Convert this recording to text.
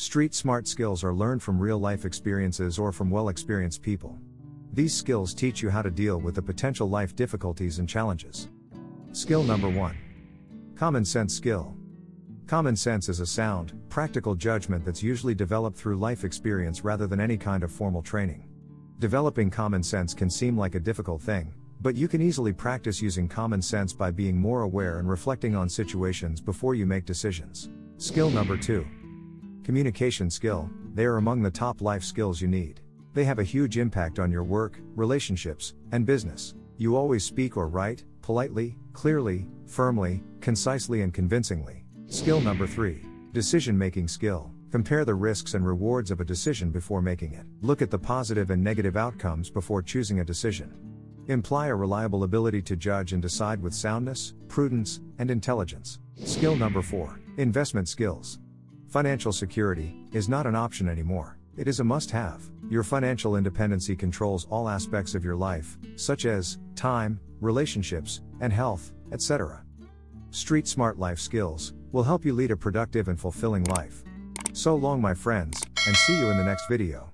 street smart skills are learned from real-life experiences or from well-experienced people. These skills teach you how to deal with the potential life difficulties and challenges. Skill number 1. Common sense skill. Common sense is a sound, practical judgment that's usually developed through life experience rather than any kind of formal training. Developing common sense can seem like a difficult thing, but you can easily practice using common sense by being more aware and reflecting on situations before you make decisions. Skill number 2. Communication skill. They are among the top life skills you need. They have a huge impact on your work, relationships, and business. You always speak or write, politely, clearly, firmly, concisely, and convincingly. Skill number 3. Decision-making skill. Compare the risks and rewards of a decision before making it. Look at the positive and negative outcomes before choosing a decision. Imply a reliable ability to judge and decide with soundness, prudence, and intelligence. Skill number 4. Investment skills. Financial security is not an option anymore. It is a must-have. Your financial independence controls all aspects of your life, such as time, relationships, and health, etc. Street smart life skills will help you lead a productive and fulfilling life. So long, my friends, and see you in the next video.